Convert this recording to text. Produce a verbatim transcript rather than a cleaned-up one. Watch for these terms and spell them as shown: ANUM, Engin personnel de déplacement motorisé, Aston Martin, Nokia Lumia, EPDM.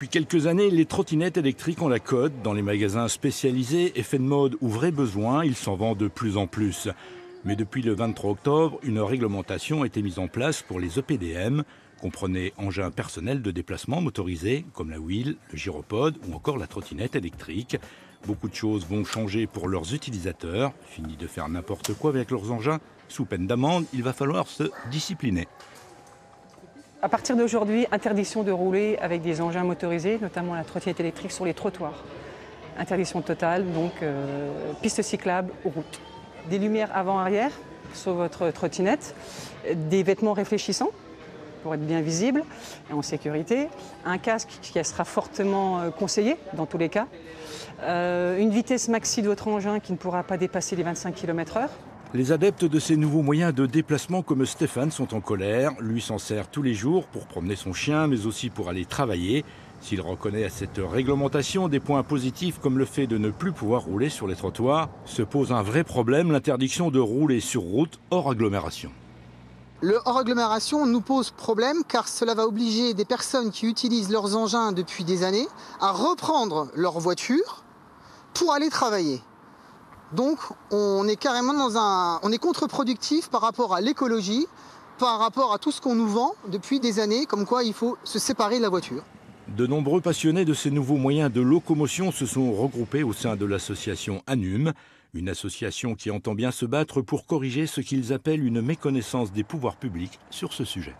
Depuis quelques années, les trottinettes électriques ont la cote. Dans les magasins spécialisés, effets de mode ou vrais besoins, ils s'en vendent de plus en plus. Mais depuis le vingt-trois octobre, une réglementation a été mise en place pour les E P D M, comprenez engins personnels de déplacement motorisés, comme la wheel, le gyropode ou encore la trottinette électrique. Beaucoup de choses vont changer pour leurs utilisateurs. Fini de faire n'importe quoi avec leurs engins. Sous peine d'amende, il va falloir se discipliner. À partir d'aujourd'hui, interdiction de rouler avec des engins motorisés, notamment la trottinette électrique, sur les trottoirs. Interdiction totale, donc euh, piste cyclable aux routes. Des lumières avant-arrière sur votre trottinette, des vêtements réfléchissants pour être bien visible et en sécurité, un casque qui sera fortement conseillé dans tous les cas, euh, une vitesse maxi de votre engin qui ne pourra pas dépasser les vingt-cinq kilomètres heure. Les adeptes de ces nouveaux moyens de déplacement comme Stéphane sont en colère. Lui s'en sert tous les jours pour promener son chien, mais aussi pour aller travailler. S'il reconnaît à cette réglementation des points positifs comme le fait de ne plus pouvoir rouler sur les trottoirs, se pose un vrai problème, l'interdiction de rouler sur route hors agglomération. Le hors agglomération nous pose problème car cela va obliger des personnes qui utilisent leurs engins depuis des années à reprendre leur voiture pour aller travailler. Donc on est carrément dans un, on est contre-productif par rapport à l'écologie, par rapport à tout ce qu'on nous vend depuis des années, comme quoi il faut se séparer de la voiture. De nombreux passionnés de ces nouveaux moyens de locomotion se sont regroupés au sein de l'association ANUM, une association qui entend bien se battre pour corriger ce qu'ils appellent une méconnaissance des pouvoirs publics sur ce sujet.